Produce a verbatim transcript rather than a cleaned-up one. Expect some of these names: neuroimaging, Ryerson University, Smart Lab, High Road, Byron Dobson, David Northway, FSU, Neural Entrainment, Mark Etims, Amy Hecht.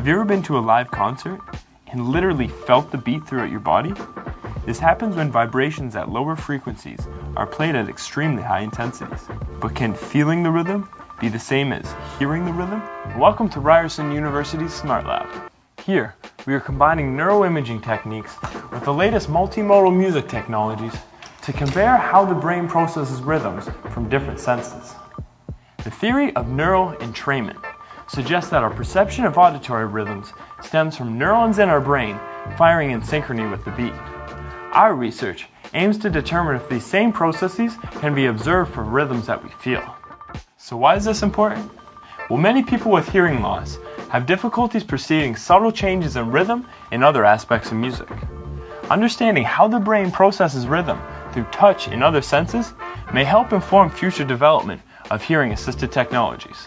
Have you ever been to a live concert and literally felt the beat throughout your body? This happens when vibrations at lower frequencies are played at extremely high intensities. But can feeling the rhythm be the same as hearing the rhythm? Welcome to Ryerson University's Smart Lab. Here, we are combining neuroimaging techniques with the latest multimodal music technologies to compare how the brain processes rhythms from different senses. The theory of neural entrainment suggests that our perception of auditory rhythms stems from neurons in our brain firing in synchrony with the beat. Our research aims to determine if these same processes can be observed from rhythms that we feel. So why is this important? Well, many people with hearing loss have difficulties perceiving subtle changes in rhythm and other aspects of music. Understanding how the brain processes rhythm through touch and other senses may help inform future development of hearing-assisted technologies.